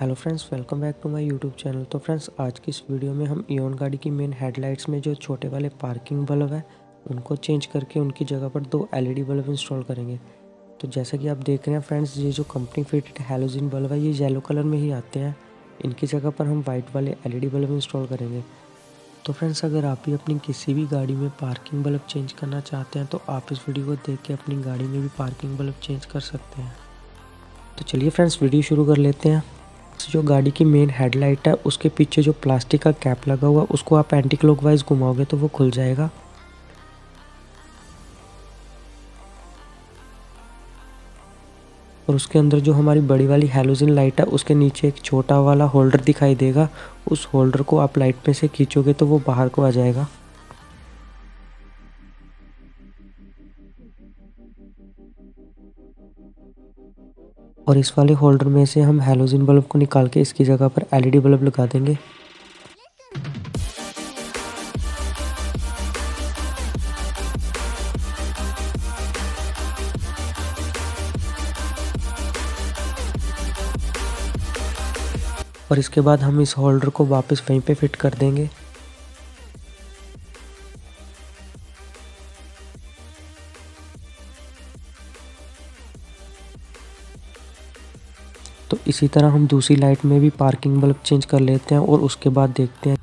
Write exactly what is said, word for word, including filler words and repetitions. Hello friends, welcome back to my YouTube channel. तो friends, आज की इस वीडियो में हम इयोन गाड़ी की मेन हेडलाइट्स में जो छोटे वाले पार्किंग बल्ब है उनको चेंज करके उनकी जगह पर दो एलईडी बल्ब इंस्टॉल करेंगे। तो जैसा कि आप देख रहे हैं फ्रेंड्स, ये जो कंपनी फिटेड हैलोजन बल्ब है ये येलो कलर में ही आते हैं। इनकी जगह पर हम वाइट वाले एलईडी बल्ब इंस्टॉल करेंगे। तो फ्रेंड्स, अगर आप भी अपनी किसी भी गाड़ी में पार्किंग बल्ब चेंज करना चाहते हैं तो आप इस वीडियो को देख के अपनी गाड़ी में भी पार्किंग बल्ब चेंज कर सकते हैं। तो चलिए फ्रेंड्स, वीडियो शुरू कर लेते हैं। जो गाड़ी की मेन हेडलाइट है उसके पीछे जो प्लास्टिक का कैप लगा हुआ उसको आप एंटी क्लॉक वाइज घुमाओगे तो वो खुल जाएगा। और उसके अंदर जो हमारी बड़ी वाली हैलोजन लाइट है उसके नीचे एक छोटा वाला होल्डर दिखाई देगा। उस होल्डर को आप लाइट में से खींचोगे तो वो बाहर को आ जाएगा। और इस वाले होल्डर में से हम हैलोजन बल्ब को निकाल के इसकी जगह पर एलईडी बल्ब लगा देंगे। और इसके बाद हम इस होल्डर को वापस वहीं पे फिट कर देंगे। तो इसी तरह हम दूसरी लाइट में भी पार्किंग बल्ब चेंज कर लेते हैं और उसके बाद देखते हैं